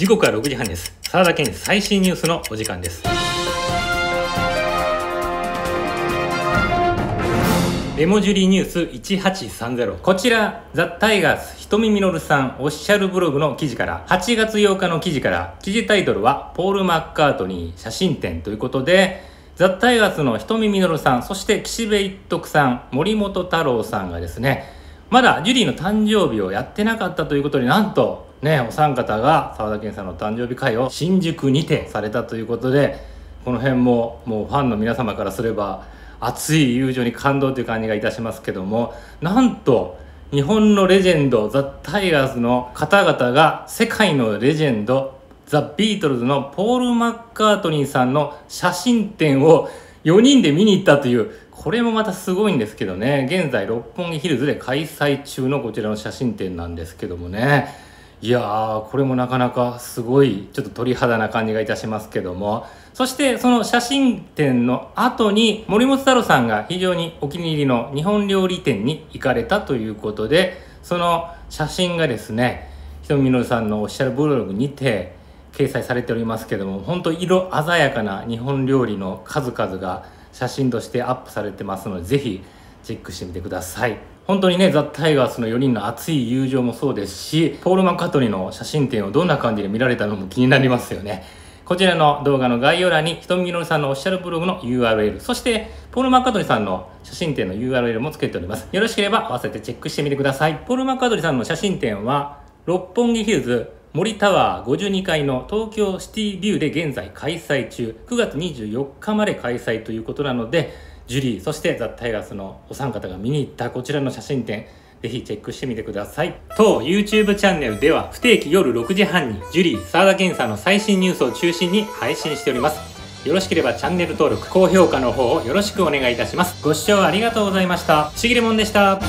時刻は6時半です。澤田研最新ニュースのお時間です。レモジュリニュース1830、こちらザ・タイガース瞳みのるさんオフィシャルブログの記事から、8月8日の記事から、記事タイトルはポール・マッカートニー写真展ということで、ザ・タイガースの瞳みのるさん、そして岸部一徳さん、森本太郎さんがですね、まだジュリーの誕生日をやってなかったということで、なんとね、お三方が澤田研さんの誕生日会を新宿にてされたということで、この辺ももうファンの皆様からすれば熱い友情に感動という感じがいたしますけども、なんと日本のレジェンドザ・タイガースの方々が世界のレジェンドザ・ビートルズのポール・マッカートニーさんの写真展を4人で見に行ったという、これもまたすごいんですけどね。現在六本木ヒルズで開催中のこちらの写真展なんですけどもね、いやー、これもなかなかすごいちょっと鳥肌な感じがいたしますけども、そしてその写真展の後に森本太郎さんが非常にお気に入りの日本料理店に行かれたということで、その写真がですね、瞳みのるさんのオフィシャルブログにて掲載されておりますけども、ほんと色鮮やかな日本料理の数々が写真としてアップされてますので、ぜひチェックしてみてください。本当にね、ザ・タイガースの4人の熱い友情もそうですし、ポール・マッカートニーの写真展をどんな感じで見られたのも気になりますよね。こちらの動画の概要欄に瞳みのるさんのオフィシャルブログの URL、 そしてポール・マッカートニーさんの写真展の URL もつけております。よろしければ合わせてチェックしてみてください。ポール・マッカートニーさんの写真展は六本木ヒルズ森タワー52階の東京シティビューで現在開催中、9月24日まで開催ということなので、ジュリー、そしてザ・タイガースのお三方が見に行ったこちらの写真展、ぜひチェックしてみてください。当 YouTube チャンネルでは不定期夜6時半にジュリー、澤田研さんの最新ニュースを中心に配信しております。よろしければチャンネル登録、高評価の方をよろしくお願いいたします。ご視聴ありがとうございました。しぎれもんでした。